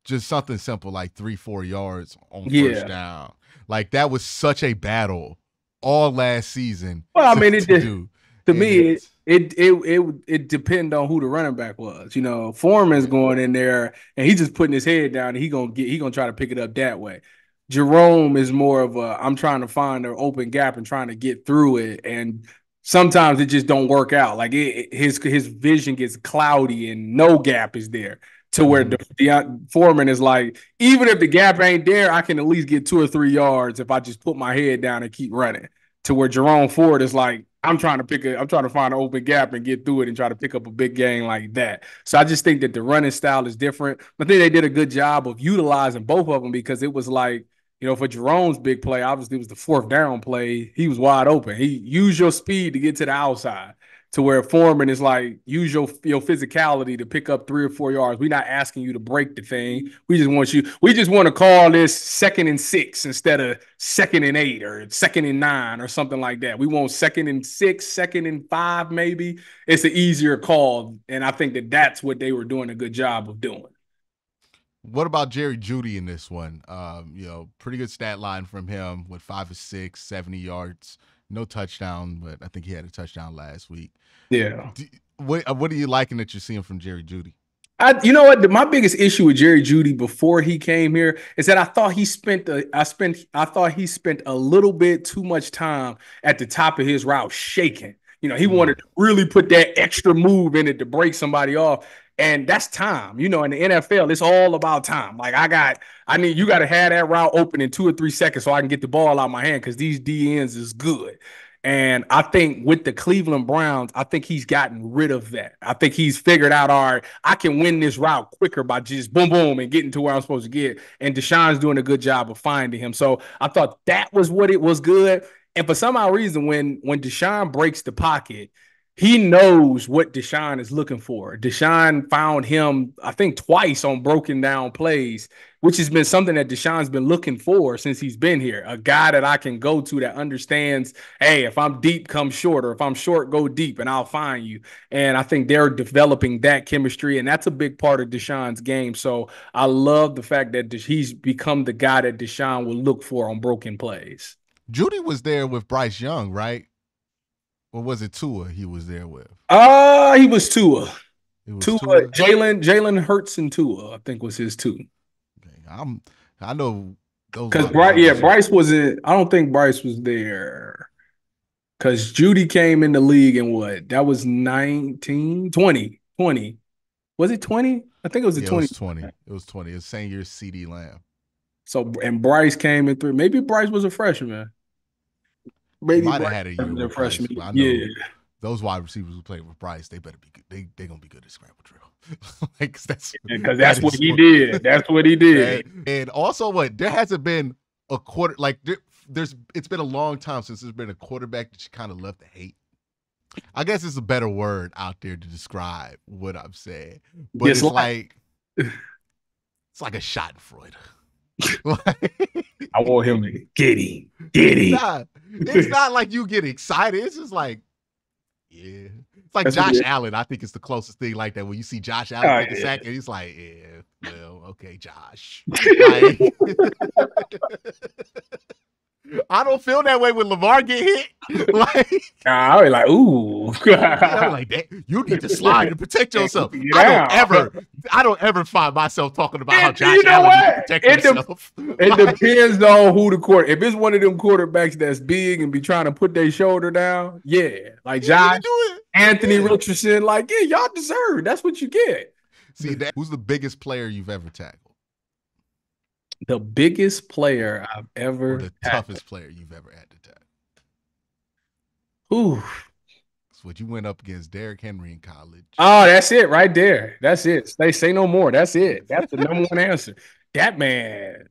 just something simple like three, four yards on yeah. first down. Like, that was such a battle all last season. Well, to, I mean, it to, did, do. to me, it it it it, it depends on who the running back was. You know, Foreman's going in there and he's just putting his head down and he gonna get he gonna try to pick it up that way. Jerome is more of a I'm trying to find an open gap and trying to get through it, and sometimes it just don't work out. Like it, it, his his vision gets cloudy and no gap is there to where the, the Foreman is like, even if the gap ain't there, I can at least get two or three yards if I just put my head down and keep running. To where Jerome Ford is like, I'm trying to pick a, I'm trying to find an open gap and get through it and try to pick up a big gain like that. So I just think that the running style is different. I think they did a good job of utilizing both of them, because it was like, you know, for Jerome's big play, obviously it was the fourth down play. He was wide open. He used your speed to get to the outside. to where Foreman is like, use your, your physicality to pick up three or four yards. We're not asking you to break the thing. We just want you – we just want to call this second and six instead of second and eight or second and nine or something like that. We want second and six, second and five maybe. It's an easier call, and I think that that's what they were doing a good job of doing. What about Jerry Jeudy in this one? Um, you know, pretty good stat line from him with five or six, seventy yards. No touchdown, but I think he had a touchdown last week. Yeah. Do, what What are you liking that you're seeing from Jerry Jeudy? I, you know what? My biggest issue with Jerry Jeudy before he came here is that I thought he spent a, I spent I thought he spent a little bit too much time at the top of his route shaking. You know, he mm. wanted to really put that extra move in it to break somebody off. And that's time, you know, in the N F L, it's all about time. Like I got, I mean, you got to have that route open in two or three seconds so I can get the ball out of my hand because these D Ns is good. And I think with the Cleveland Browns, I think he's gotten rid of that. I think he's figured out, all right, I can win this route quicker by just boom, boom, and getting to where I'm supposed to get. And Deshaun's doing a good job of finding him. So I thought that was what it was good. And for some odd reason, when when Deshaun breaks the pocket, he knows what Deshaun is looking for. Deshaun found him, I think, twice on broken down plays, which has been something that Deshaun's been looking for since he's been here. A guy that I can go to that understands, hey, if I'm deep, come short, or if I'm short, go deep, and I'll find you. And I think they're developing that chemistry, and that's a big part of Deshaun's game. So I love the fact that he's become the guy that Deshaun will look for on broken plays. Jeudy was there with Bryce Young, right? Or was it Tua he was there with? Ah, uh, he was Tua. It was Tua, Tua. Jalen, Jalen Hurts and Tua, I think was his two. Dang, I'm, I know those. Because Bryce, yeah, Bryce wasn't. I don't think Bryce was there. Because Jeudy came in the league in what? That was nineteen, twenty, twenty. Was it twenty? I think it was the yeah, twenty. It was twenty. It was twenty. It was same year CeeDee Lamb. So and Bryce came in through. Maybe Bryce was a freshman. Maybe might have had a year freshman. I know yeah. Those wide receivers who played with Bryce, they better be good. They they gonna be good at scramble drill, like that's because yeah, that's that what he what, did. That's what he did. And, and also, what there hasn't been a quarter like there, there's. It's been a long time since there's been a quarterback that you kind of love to hate. I guess it's a better word out there to describe what I'm saying, but it's, it's like, like it's like a Schadenfreude. I want him to giddy, giddy. It's not, it's not like you get excited. It's just like, yeah. It's like that's Josh it Allen. I think it's the closest thing like that. When you see Josh Allen take oh, yeah. a sack, and he's like, yeah, well, okay, Josh. Like, I don't feel that way when Lamar get hit. Like, nah, I'll be like, ooh, you know, like that. You need to slide to protect yourself. Yeah. I don't ever, I don't ever find myself talking about it, how Josh you know Allen what? Needs to protect himself. De- it like, depends on who the quarter. If it's one of them quarterbacks that's big and be trying to put their shoulder down, yeah, like Josh, yeah, Anthony yeah. Richardson, like yeah, y'all deserve it. That's what you get. See, that, who's the biggest player you've ever tackled? The biggest player I've ever the tackled. Toughest player you've ever had to tackle. Ooh. That's what you went up against Derrick Henry in college. Oh, that's it right there. That's it. They say no more. That's it. That's the number one answer. That man.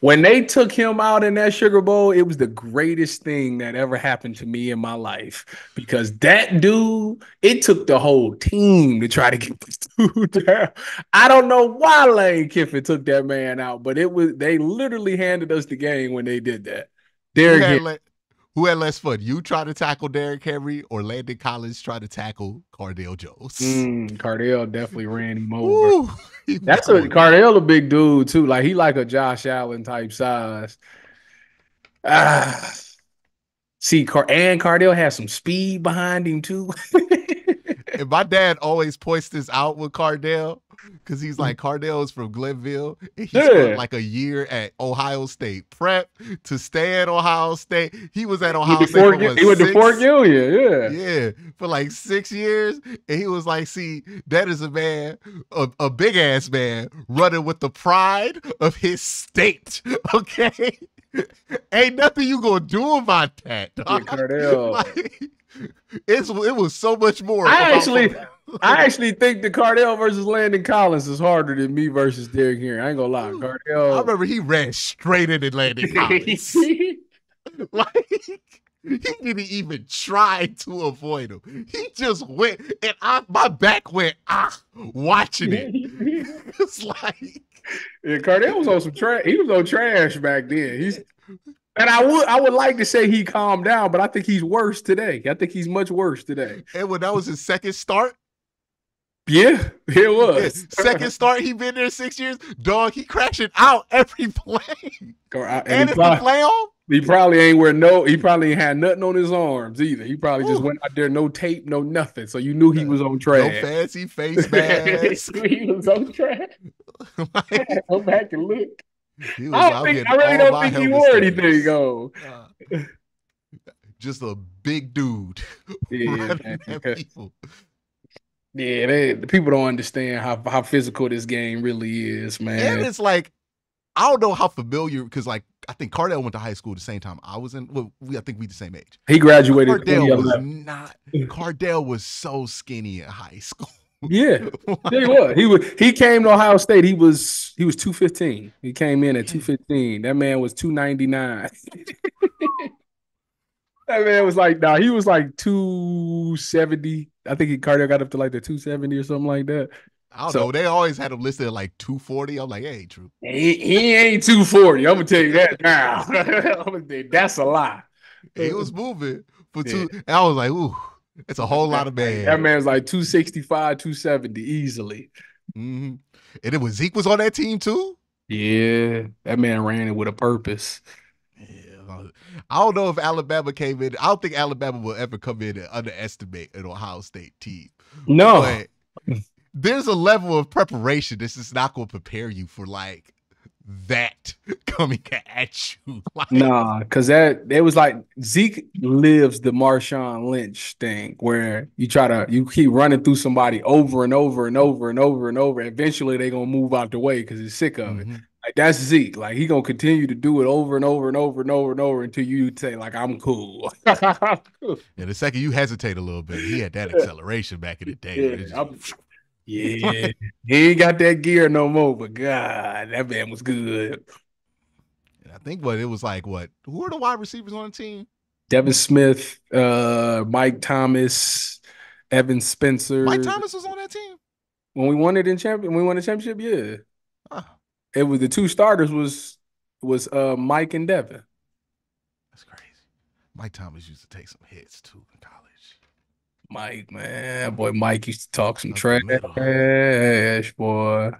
When they took him out in that Sugar Bowl, it was the greatest thing that ever happened to me in my life because that dude, it took the whole team to try to get this dude down. I don't know why Lane Kiffin took that man out, but it was they literally handed us the game when they did that. Derrick Henry. Who had, who had less fun? You try to tackle Derrick Henry or Landon Collins try to tackle Cardale Jones? Mm, Cardale definitely ran him over. Ooh. That's a Cardale, a big dude too. Like he like a Josh Allen type size. Ah, see, Car- and Cardale has some speed behind him too. And my dad always points this out with Cardale because he's like Cardale's from Glenville. And he yeah. spent like a year at Ohio State prep to stay at Ohio State. He was at Ohio he State. Fort, for he went to Fort Gilliam, yeah, yeah, for like six years. And he was like, "See, that is a man, a, a big ass man, running with the pride of his state." Okay, ain't nothing you gonna do about that, dog. Yeah, Cardale. Like, It's it was so much more. I actually, I actually think the Cardale versus Landon Collins is harder than me versus Derrick Henry. I ain't gonna lie, Cardale. I remember he ran straight into Landon Collins. Like He didn't even try to avoid him. He just went, and I, my back went, ah, watching it. It's like... Yeah, Cardale was on some trash. He was on trash back then. He's... And I would I would like to say he calmed down, but I think he's worse today. I think he's much worse today. And when that was his second start? Yeah, it was. Second start, he been there six years. Dog, he crashing out every play. And, and if probably, he play on? He probably ain't wear no, he probably ain't had nothing on his arms either. He probably Ooh. just went out there, no tape, no nothing. So you knew he was on track. No fancy face mask. He was on track. I had to go back and look. He was I, don't think, I really don't think he wore anything on. Uh, just a big dude. Yeah, people. Yeah, they, the people don't understand how, how physical this game really is, man. And it's like, I don't know how familiar, because like I think Cardale went to high school the same time I was in. Well, we, I think we the same age. He graduated. Cardale was not. Cardale was so skinny in high school. Yeah, he was. He was. He came to Ohio State. He was. He was two fifteen. He came in at two fifteen. That man was two ninety nine. That man was like, nah. He was like two seventy. I think he Cardale got up to like the two seventy or something like that. I don't so, know. They always had him listed at like two forty. I'm like, hey, ain't true. He, he ain't two forty. I'm gonna tell you that now. I'm gonna tell you, that's a lie. He was moving for two. Yeah. And I was like, ooh. It's a whole lot of man. That man's like two sixty-five, two seventy easily. Mm-hmm. And it was Zeke was on that team too. Yeah, that man ran it with a purpose. Yeah, I don't know if Alabama came in. I don't think Alabama will ever come in and underestimate an Ohio State team. No, but there's a level of preparation that's just not going to prepare you for like that coming at you. Like, nah, because that it was like Zeke lives the Marshawn Lynch thing where you try to you keep running through somebody over and over and over and over and over. Eventually they're gonna move out the way because he's sick of mm-hmm. it. Like that's Zeke. Like he's gonna continue to do it over and over and over and over and over until you say, like, I'm cool. Yeah, the second you hesitate a little bit, he had that acceleration back in the day. Yeah, Yeah, he ain't got that gear no more, but God, that man was good. And I think what it was like, what? Who are the wide receivers on the team? Devin Smith, uh, Mike Thomas, Evan Spencer. Mike Thomas was on that team? When we won it in champion, when we won the championship, yeah. Huh. It was the two starters was was uh Mike and Devin. That's crazy. Mike Thomas used to take some hits too in college. Mike, man, boy, Mike used to talk some trash, boy.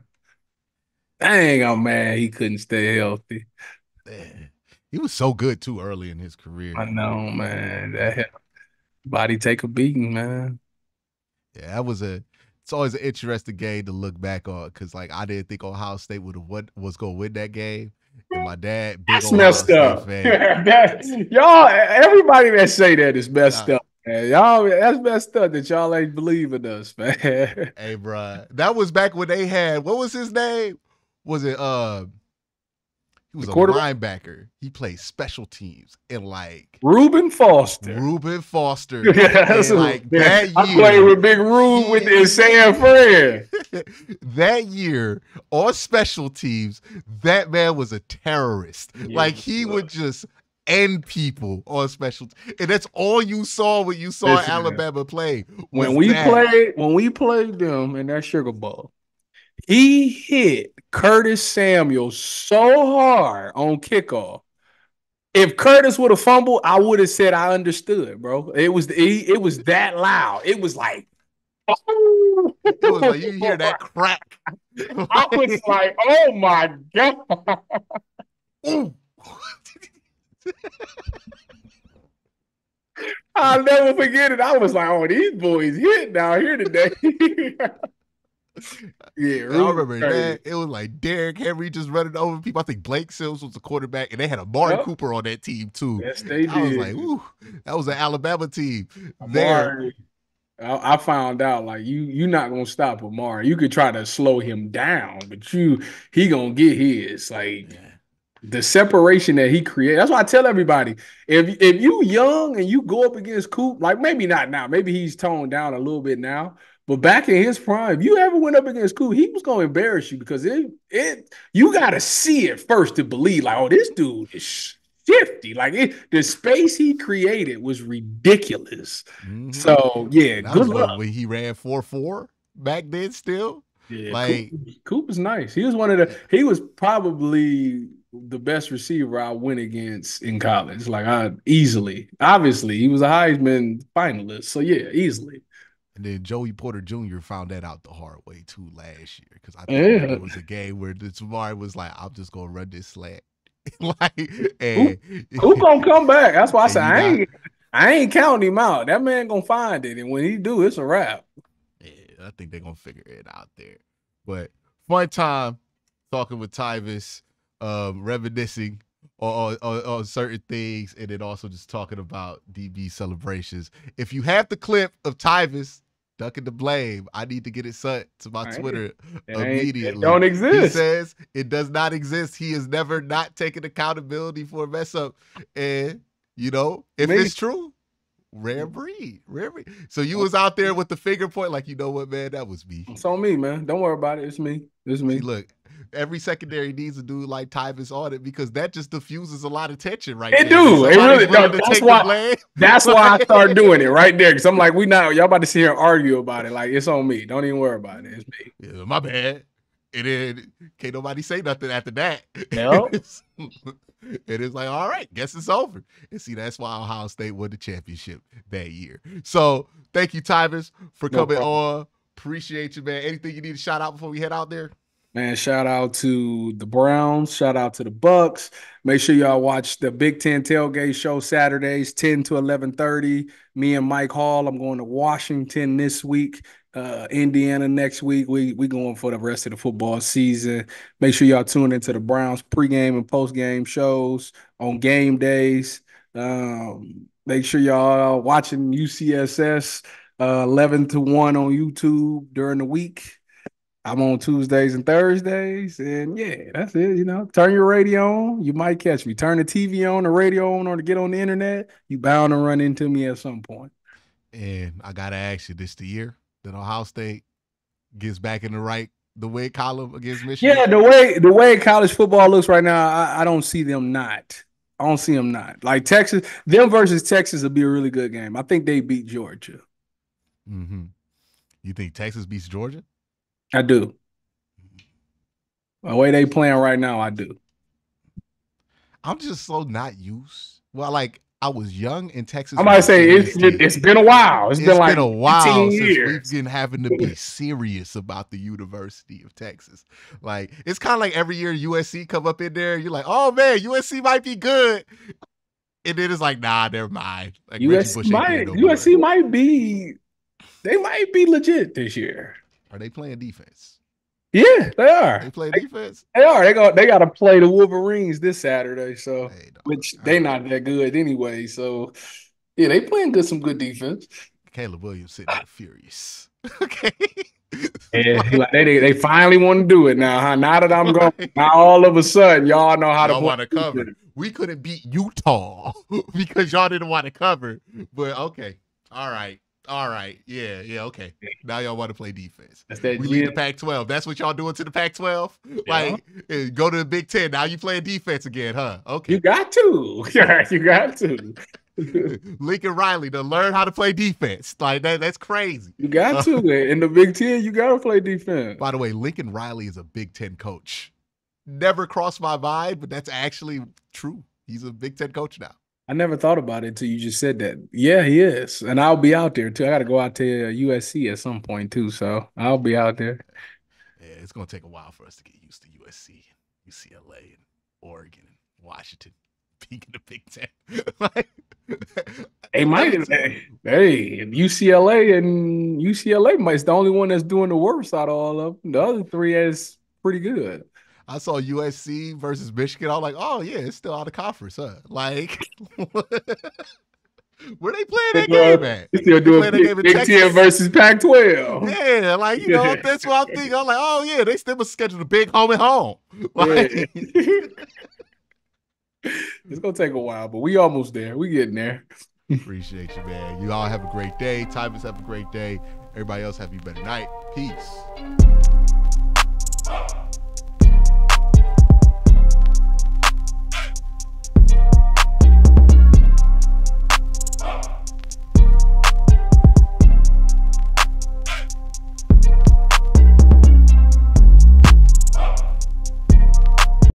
Dang, I'm mad he couldn't stay healthy. Man, he was so good too early in his career. I know, man. That body take a beating, man. Yeah, that was a. It's always an interesting game to look back on because, like, I didn't think Ohio State would have what was going to win that game. And my dad, big that's messed up. That's, y'all, everybody that say that is messed nah. up. Man, y'all, that's messed up that y'all ain't believing us, man. Hey, bro, that was back when they had what was his name? Was it uh, he was a linebacker. He played special teams and like Reuben Foster. Reuben Foster. Yeah, and, like that year, I played with Big Rube with the San Fran. That year on special teams, that man was a terrorist. Yeah, like he would just. And people on special, and that's all you saw when you saw Listen, Alabama man. play. When we that. played, when we played them in that Sugar Bowl, he hit Curtis Samuel so hard on kickoff. If Curtis would have fumbled, I would have said I understood, bro. It was it, it was that loud. It was like, oh. It was like you hear that crack. I was like, oh my God. Ooh. I'll never forget it. I was like, "Oh, these boys hitting out here today." Yeah, I remember that. It was like Derrick Henry just running over people. I think Blake Sims was the quarterback, and they had Amari yep. Cooper on that team too. Yes, they did. I was like, "Ooh, that was an Alabama team." Amari, there, I, I found out like you you're not gonna stop Amari. You could try to slow him down, but you he gonna get his like. Yeah. The separation that he created. That's why I tell everybody, if if you young and you go up against Coop, like maybe not now, maybe he's toned down a little bit now, but back in his prime, if you ever went up against Coop, he was going to embarrass you because it, it you got to see it first to believe, like, oh, this dude is fifty. Like, it, the space he created was ridiculous. Mm-hmm. So, yeah, and good luck. When he ran four four back then still. Yeah, like, Cooper, Cooper's nice. He was one of the – he was probably – the best receiver I went against in college. Like, I easily, obviously, he was a Heisman finalist. So, yeah, easily. And then Joey Porter Junior found that out the hard way too last year, because I think yeah. it was a game where Amari was like, I'm just going to run this slant. Like, and who going to come back? That's why I said, I ain't, I ain't counting him out. That man going to find it. And when he do, it's a wrap. Yeah, I think they're going to figure it out there. But fun time talking with Tyvis. Um, reminiscing on, on, on certain things, and then also just talking about D B celebrations. If you have the clip of Tyvis ducking the blame, I need to get it sent to my right. Twitter it immediately. It don't exist. He says it does not exist. He has never not taken accountability for a mess up. And, you know, if Me. it's true, Rare breed, rare breed. So you was out there with the finger point, like, you know what, man, that was me. It's on me, man. Don't worry about it. It's me. It's me. See, look, every secondary needs a dude like Tyvis on it, because that just diffuses a lot of tension, right? It now. do. It really does. That's why. That's why I start doing it right there, because I'm like, we not y'all about to sit here and argue about it. Like, it's on me. Don't even worry about it. It's me. Yeah, my bad. And then can't nobody say nothing after that. No. It is like, all right, guess it's over. And see, that's why Ohio State won the championship that year. So thank you, Tyvis, for coming no on. Appreciate you, man. Anything you need to shout out before we head out there? Man, shout out to the Browns. Shout out to the Bucks. Make sure y'all watch the Big Ten Tailgate Show Saturdays, ten to eleven thirty. Me and Mike Hall, I'm going to Washington this week. Uh, Indiana next week. We we going for the rest of the football season. Make sure y'all tune into the Browns pregame and postgame shows on game days. Um, make sure y'all watching U C S S uh, eleven to one on YouTube during the week. I'm on Tuesdays and Thursdays, and yeah, that's it. You know, turn your radio on. You might catch me. Turn the T V on, the radio on, or to get on the internet. You bound to run into me at some point. And I gotta ask you, this the year that Ohio State gets back in the right the way column against Michigan? Yeah, the way the way college football looks right now, I, I don't see them not. I don't see them not. Like Texas, them versus Texas would be a really good game. I think they beat Georgia. Mm-hmm. You think Texas beats Georgia? I do. The way they playing right now, I do. I'm just so not used. Well, like, I was young in Texas. I might say it's it, it's been a while. It's, it's been like been a while since years. We've been having to be serious about the University of Texas. Like, it's kind of like every year U S C come up in there, you're like, oh man, U S C might be good, and then it's like, nah, never mind. Like, U S C might, no U S C might be, they might be legit this year. Are they playing defense? Yeah, they are. They play defense. They, they are. They go. They got to play the Wolverines this Saturday. So, hey, which they're not that good anyway. So, yeah, they playing good. Some good defense. Caleb Williams sitting there furious. Okay. Yeah, like, they they finally want to do it now. Huh? Now that I'm going, now all of a sudden y'all know how y'all to want to cover. Defense. We couldn't beat Utah because y'all didn't want to cover. But okay, all right. All right, yeah, yeah, okay. Now y'all want to play defense. That's that we lead the Pac twelve. That's what y'all doing to the Pac twelve? Yeah. Like, go to the Big Ten. Now you playing defense again, huh? Okay. You got to. Yeah, you got to. Lincoln Riley to learn how to play defense. Like, that, that's crazy. You got to. In the Big Ten, you got to play defense. By the way, Lincoln Riley is a Big Ten coach. Never crossed my mind, but that's actually true. He's a Big Ten coach now. I never thought about it until you just said that. Yeah, he is. And I'll be out there, too. I got to go out to U S C at some point, too. So I'll be out there. Yeah, it's going to take a while for us to get used to U S C, and U C L A, and Oregon, and Washington, being in the Big Ten. Like, they might. Hey, U C L A and U C L A might is the only one that's doing the worst out of all of them. The other three is pretty good. I saw U S C versus Michigan. I was like, oh, yeah, it's still out of conference, huh? Like, where they playing that game at? They still doing Big Ten versus Pac twelve. Yeah, like, you know, that's what I'm thinking. I'm like, oh, yeah, they still must schedule a big home and home. Like, yeah. It's going to take a while, but we almost there. We getting there. Appreciate you, man. You all have a great day. Tyvis, have a great day. Everybody else, have a better night. Peace.